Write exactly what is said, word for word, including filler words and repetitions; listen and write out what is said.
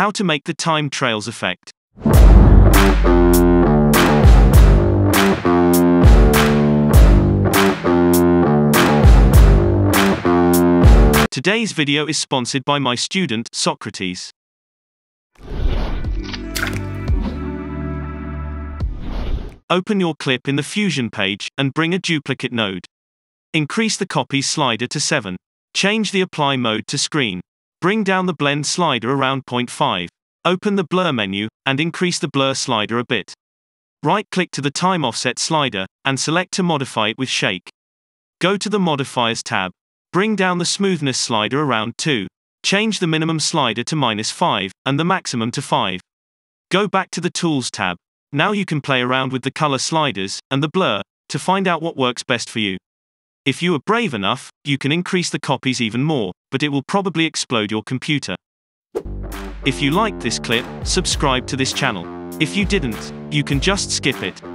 How to make the time trails effect. Today's video is sponsored by my student, Socrates. Open your clip in the Fusion page, and bring a duplicate node. Increase the copy slider to seven. Change the apply mode to screen. Bring down the blend slider around zero point five. Open the blur menu, and increase the blur slider a bit. Right-click to the time offset slider, and select to modify it with shake. Go to the modifiers tab. Bring down the smoothness slider around two. Change the minimum slider to minus five, and the maximum to five. Go back to the tools tab. Now you can play around with the color sliders, and the blur, to find out what works best for you. If you are brave enough, you can increase the copies even more, but it will probably explode your computer. If you liked this clip, subscribe to this channel. If you didn't, you can just skip it.